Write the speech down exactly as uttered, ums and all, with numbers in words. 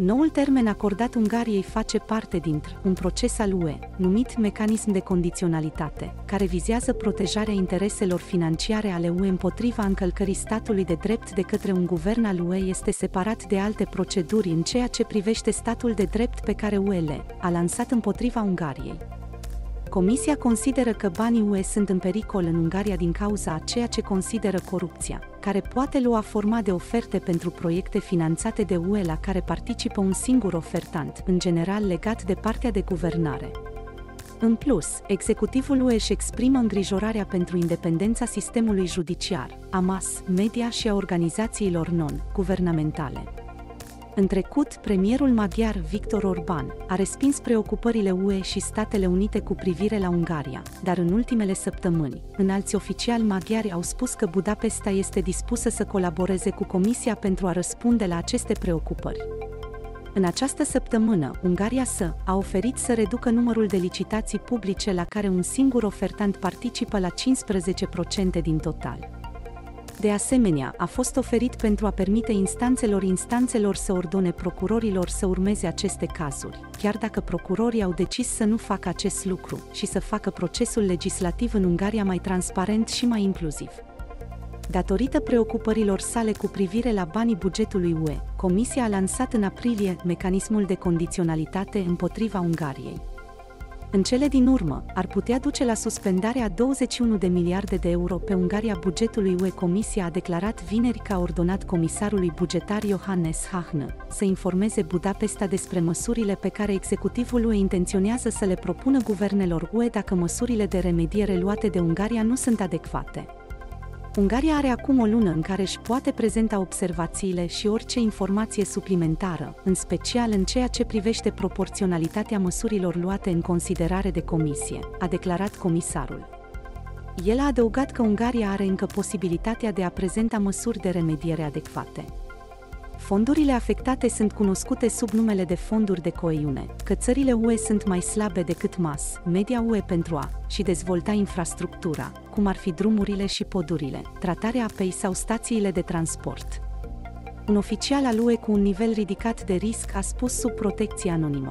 Noul termen acordat Ungariei face parte dintr-un proces al U E, numit mecanism de condiționalitate, care vizează protejarea intereselor financiare ale U E împotriva încălcării statului de drept de către un guvern al U E. Este separat de alte proceduri în ceea ce privește statul de drept pe care U E le a lansat împotriva Ungariei. Comisia consideră că banii U E sunt în pericol în Ungaria din cauza a ceea ce consideră corupția, care poate lua forma de oferte pentru proiecte finanțate de U E la care participă un singur ofertant, în general legat de partea de guvernare. În plus, executivul U E își exprimă îngrijorarea pentru independența sistemului judiciar, a mass media și a organizațiilor non-guvernamentale. În trecut, premierul maghiar Viktor Orban a respins preocupările U E și Statele Unite cu privire la Ungaria, dar în ultimele săptămâni, înalți oficiali maghiari au spus că Budapesta este dispusă să colaboreze cu Comisia pentru a răspunde la aceste preocupări. În această săptămână, Ungaria să a oferit să reducă numărul de licitații publice la care un singur ofertant participă la cincisprezece la sută din total. De asemenea, a fost oferit pentru a permite instanțelor instanțelor să ordone procurorilor să urmeze aceste cazuri, chiar dacă procurorii au decis să nu facă acest lucru și să facă procesul legislativ în Ungaria mai transparent și mai inclusiv. Datorită preocupărilor sale cu privire la banii bugetului U E, Comisia a lansat în aprilie mecanismul de condiționalitate împotriva Ungariei. În cele din urmă, ar putea duce la suspendarea douăzeci și unu de miliarde de euro pe Ungaria bugetului U E. Comisia a declarat vineri că a ordonat comisarului bugetar Johannes Hahn să informeze Budapesta despre măsurile pe care executivul U E intenționează să le propună guvernelor U E dacă măsurile de remediere luate de Ungaria nu sunt adecvate. Ungaria are acum o lună în care își poate prezenta observațiile și orice informație suplimentară, în special în ceea ce privește proporționalitatea măsurilor luate în considerare de comisie, a declarat comisarul. El a adăugat că Ungaria are încă posibilitatea de a prezenta măsuri de remediere adecvate. Fondurile afectate sunt cunoscute sub numele de fonduri de coeziune, că țările U E sunt mai slabe decât mass media U E pentru a și dezvolta infrastructura, cum ar fi drumurile și podurile, tratarea apei sau stațiile de transport. Un oficial al U E cu un nivel ridicat de risc a spus sub protecție anonimă.